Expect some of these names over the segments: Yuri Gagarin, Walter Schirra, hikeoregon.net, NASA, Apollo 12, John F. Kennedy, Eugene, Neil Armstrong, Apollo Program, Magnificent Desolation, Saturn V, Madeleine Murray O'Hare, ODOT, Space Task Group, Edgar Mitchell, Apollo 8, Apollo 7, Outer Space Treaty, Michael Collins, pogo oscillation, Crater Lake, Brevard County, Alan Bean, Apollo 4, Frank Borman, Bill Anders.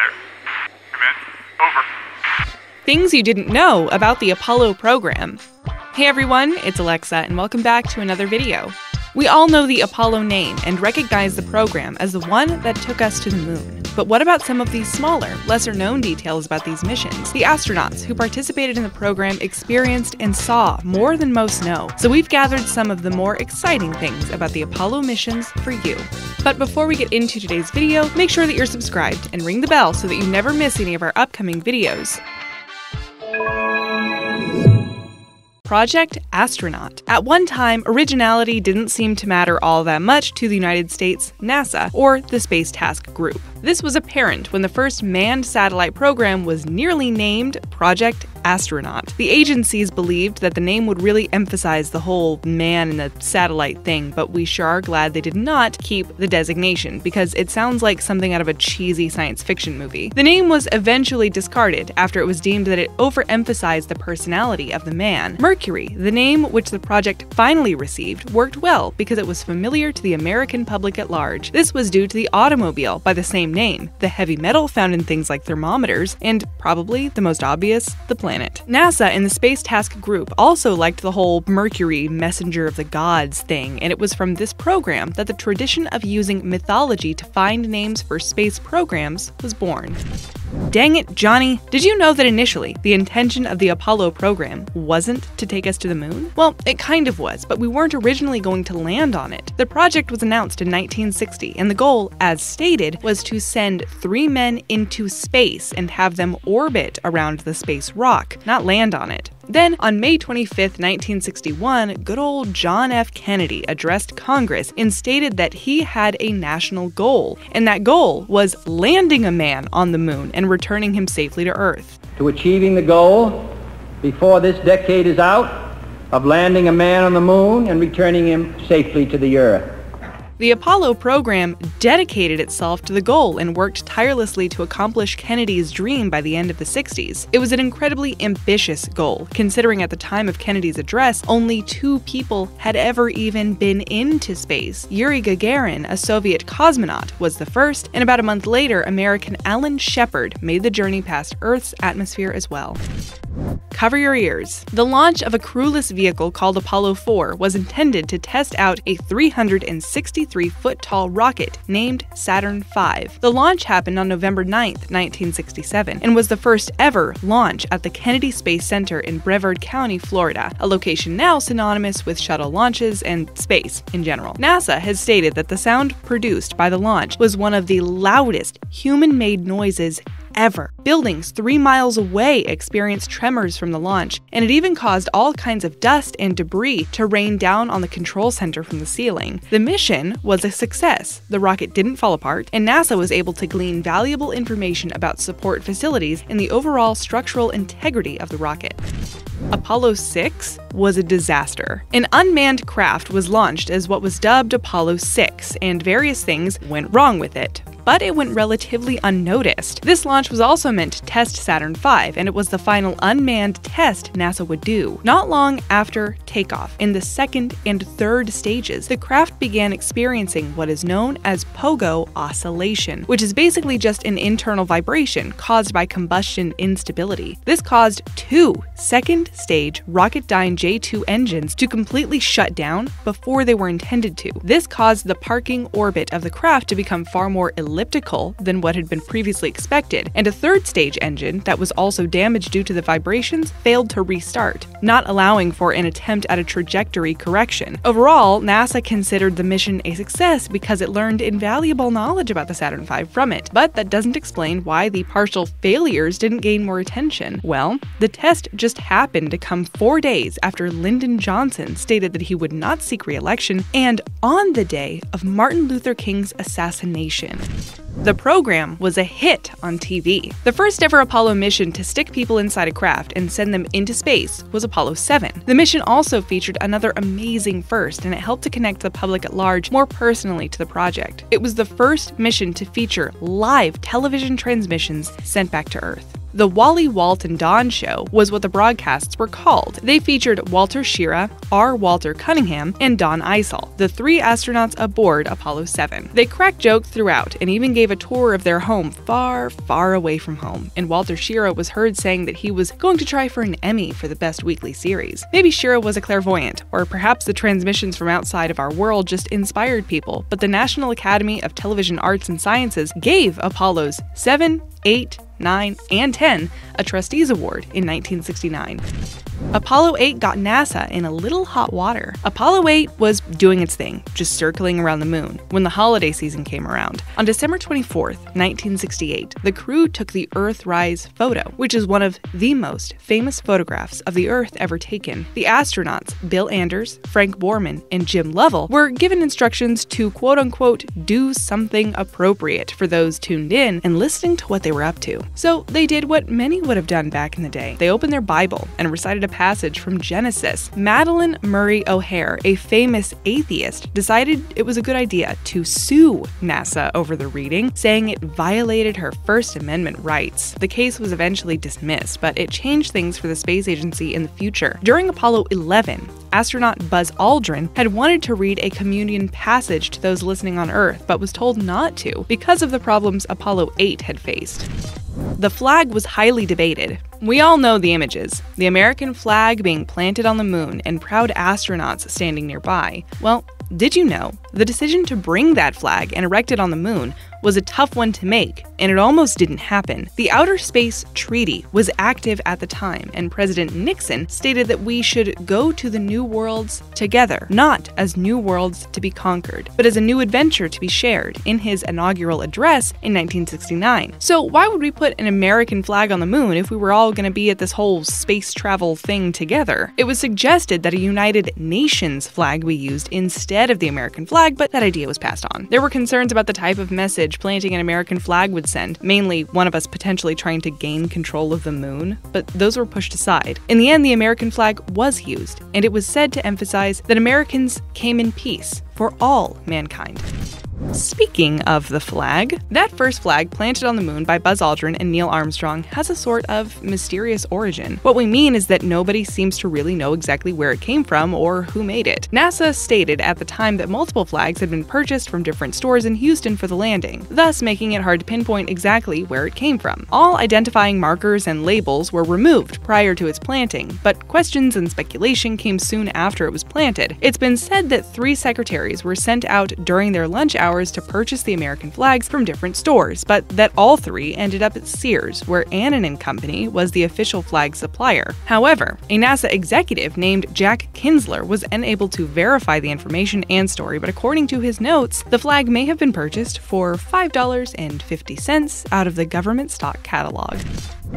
there. Come in. Over. Things you didn't know about the Apollo program. Hey everyone, it's Alexa and welcome back to another video. We all know the Apollo name and recognize the program as the one that took us to the moon. But what about some of these smaller, lesser-known details about these missions? The astronauts who participated in the program experienced and saw more than most know, so we've gathered some of the more exciting things about the Apollo missions for you. But before we get into today's video, make sure that you're subscribed and ring the bell so that you never miss any of our upcoming videos. Project Astronaut. At one time, originality didn't seem to matter all that much to the United States, NASA, or the Space Task Group. This was apparent when the first manned satellite program was nearly named Project Astronaut. The agencies believed that the name would really emphasize the whole man and the satellite thing, but we sure are glad they did not keep the designation, because it sounds like something out of a cheesy science fiction movie. The name was eventually discarded after it was deemed that it overemphasized the personality of the man. Mercury, the name which the project finally received, worked well because it was familiar to the American public at large. This was due to the automobile by the same name, the heavy metal found in things like thermometers, and probably the most obvious, the planet. NASA and the Space Task Group also liked the whole Mercury, messenger of the gods thing, and it was from this program that the tradition of using mythology to find names for space programs was born. Dang it, Johnny! Did you know that initially, the intention of the Apollo program wasn't to take us to the moon? Well, it kind of was, but we weren't originally going to land on it. The project was announced in 1960, and the goal, as stated, was to send 3 men into space and have them orbit around the space rock, not land on it. Then, on May 25, 1961, good old John F. Kennedy addressed Congress and stated that he had a national goal, and that goal was landing a man on the moon and returning him safely to Earth. To achieving the goal, before this decade is out, of landing a man on the moon and returning him safely to the Earth. The Apollo program dedicated itself to the goal and worked tirelessly to accomplish Kennedy's dream by the end of the 60s. It was an incredibly ambitious goal, considering at the time of Kennedy's address, only 2 people had ever even been into space. Yuri Gagarin, a Soviet cosmonaut, was the first, and about a month later, American Alan Shepard made the journey past Earth's atmosphere as well. Cover your ears. The launch of a crewless vehicle called Apollo 4 was intended to test out a 363-foot-tall rocket named Saturn V. The launch happened on November 9, 1967, and was the first ever launch at the Kennedy Space Center in Brevard County, Florida, a location now synonymous with shuttle launches and space in general. NASA has stated that the sound produced by the launch was one of the loudest human-made noises ever. Buildings 3 miles away experienced tremors from the launch, and it even caused all kinds of dust and debris to rain down on the control center from the ceiling. The mission was a success. The rocket didn't fall apart, and NASA was able to glean valuable information about support facilities and the overall structural integrity of the rocket. Apollo 6 was a disaster. An unmanned craft was launched as what was dubbed Apollo 6, and various things went wrong with it. But it went relatively unnoticed. This launch was also meant to test Saturn V, and it was the final unmanned test NASA would do. Not long after takeoff, in the second and third stages, the craft began experiencing what is known as pogo oscillation, which is basically just an internal vibration caused by combustion instability. This caused 2 second-stage Rocketdyne J2 engines to completely shut down before they were intended to. This caused the parking orbit of the craft to become far more elliptical than what had been previously expected, and a third-stage engine that was also damaged due to the vibrations failed to restart, not allowing for an attempt at a trajectory correction. Overall, NASA considered the mission a success because it learned invaluable knowledge about the Saturn V from it, but that doesn't explain why the partial failures didn't gain more attention. Well, the test just happened to come 4 days after Lyndon Johnson stated that he would not seek re-election, and on the day of Martin Luther King's assassination. The program was a hit on TV. The first ever Apollo mission to stick people inside a craft and send them into space was Apollo 7. The mission also featured another amazing first, and it helped to connect the public at large more personally to the project. It was the first mission to feature live television transmissions sent back to Earth. The Wally, Walt, and Don Show was what the broadcasts were called. They featured Walter Schirra, R. Walter Cunningham, and Don Eisele, the three astronauts aboard Apollo 7. They cracked jokes throughout and even gave a tour of their home far, far away from home, and Walter Schirra was heard saying that he was going to try for an Emmy for the best weekly series. Maybe Schirra was a clairvoyant, or perhaps the transmissions from outside of our world just inspired people, but the National Academy of Television Arts and Sciences gave Apollos 7, 8, 9, and 10 a Trustees Award in 1969. Apollo 8 got NASA in a little hot water. Apollo 8 was doing its thing, just circling around the moon, when the holiday season came around. On December 24, 1968, the crew took the Earthrise photo, which is one of the most famous photographs of the Earth ever taken. The astronauts, Bill Anders, Frank Borman, and Jim Lovell, were given instructions to quote-unquote do something appropriate for those tuned in and listening to what they were up to. So they did what many would have done back in the day. They opened their Bible and recited a passage from Genesis. Madeleine Murray O'Hare, a famous atheist, decided it was a good idea to sue NASA over the reading, saying it violated her First Amendment rights. The case was eventually dismissed, but it changed things for the space agency in the future. During Apollo 11, astronaut Buzz Aldrin had wanted to read a communion passage to those listening on Earth, but was told not to because of the problems Apollo 8 had faced. The flag was highly debated. We all know the images, the American flag being planted on the moon and proud astronauts standing nearby. Well, did you know the decision to bring that flag and erect it on the moon was a tough one to make, and it almost didn't happen. The Outer Space Treaty was active at the time, and President Nixon stated that we should go to the new worlds together, not as new worlds to be conquered, but as a new adventure to be shared, in his inaugural address in 1969. So why would we put an American flag on the moon if we were all going to be at this whole space travel thing together? It was suggested that a United Nations flag be used instead of the American flag, but that idea was passed on. There were concerns about the type of message planting an American flag would send, mainly one of us potentially trying to gain control of the moon, but those were pushed aside. In the end, the American flag was used, and it was said to emphasize that Americans came in peace for all mankind. Speaking of the flag, that first flag planted on the moon by Buzz Aldrin and Neil Armstrong has a sort of mysterious origin. What we mean is that nobody seems to really know exactly where it came from or who made it. NASA stated at the time that multiple flags had been purchased from different stores in Houston for the landing, thus making it hard to pinpoint exactly where it came from. All identifying markers and labels were removed prior to its planting, but questions and speculation came soon after it was planted. It's been said that three secretaries were sent out during their lunch hour to purchase the American flags from different stores, but that all three ended up at Sears, where Annan & Company was the official flag supplier. However, a NASA executive named Jack Kinsler was unable to verify the information and story, but according to his notes, the flag may have been purchased for $5.50 out of the government stock catalog.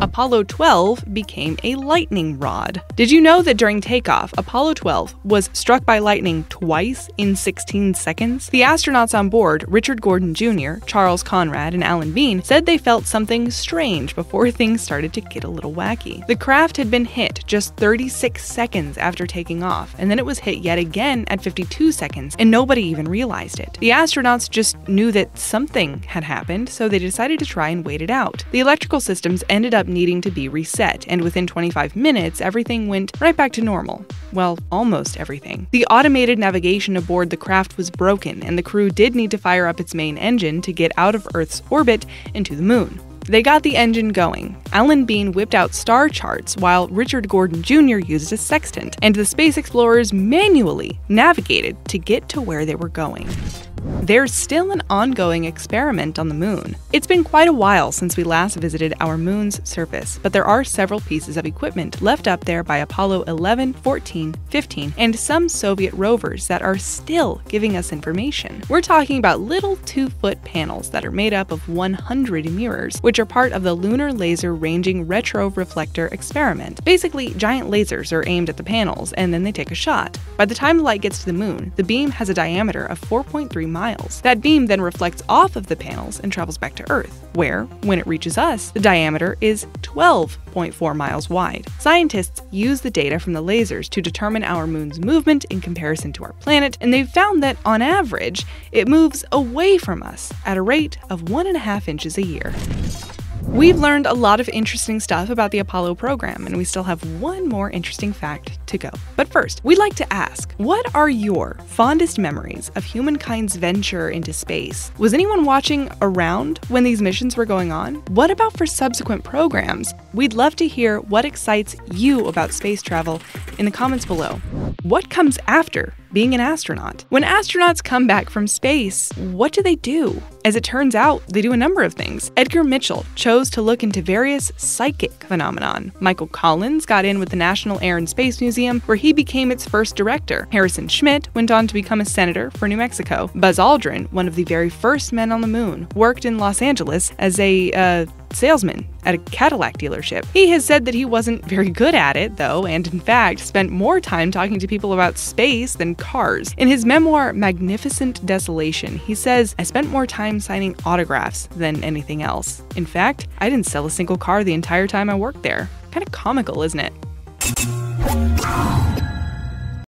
Apollo 12 became a lightning rod. Did you know that during takeoff, Apollo 12 was struck by lightning twice in 16 seconds? The astronauts on board, Richard Gordon Jr., Charles Conrad, and Alan Bean, said they felt something strange before things started to get a little wacky. The craft had been hit just 36 seconds after taking off, and then it was hit yet again at 52 seconds, and nobody even realized it. The astronauts just knew that something had happened, so they decided to try and wait it out. The electrical systems ended up needing to be reset, and within 25 minutes, everything went right back to normal. Well, almost everything. The automated navigation aboard the craft was broken, and the crew did need to fire up its main engine to get out of Earth's orbit and to the moon. They got the engine going. Alan Bean whipped out star charts while Richard Gordon Jr. used a sextant, and the space explorers manually navigated to get to where they were going. There's still an ongoing experiment on the moon. It's been quite a while since we last visited our moon's surface, but there are several pieces of equipment left up there by Apollo 11, 14, 15, and some Soviet rovers that are still giving us information. We're talking about little 2-foot panels that are made up of 100 mirrors, which are part of the Lunar Laser Ranging Retro-Reflector experiment. Basically, giant lasers are aimed at the panels, and then they take a shot. By the time the light gets to the moon, the beam has a diameter of 4.3 miles. That beam then reflects off of the panels and travels back to Earth, where, when it reaches us, the diameter is 12.4 miles wide. Scientists use the data from the lasers to determine our moon's movement in comparison to our planet, and they've found that, on average, it moves away from us at a rate of 1.5 inches a year. We've learned a lot of interesting stuff about the Apollo program, and we still have one more interesting fact to go. But first, we'd like to ask, what are your fondest memories of humankind's venture into space? Was anyone watching around when these missions were going on? What about for subsequent programs? We'd love to hear what excites you about space travel in the comments below. What comes after being an astronaut? When astronauts come back from space, what do they do? As it turns out, they do a number of things. Edgar Mitchell chose to look into various psychic phenomenon. Michael Collins got in with the National Air and Space Museum, where he became its first director. Harrison Schmidt went on to become a senator for New Mexico. Buzz Aldrin, one of the very first men on the moon, worked in Los Angeles as a salesman at a Cadillac dealership. He has said that he wasn't very good at it, though, and in fact spent more time talking to people about space than cars. In his memoir, Magnificent Desolation, he says, "I spent more time signing autographs than anything else. In fact, I didn't sell a single car the entire time I worked there." Kind of comical, isn't it?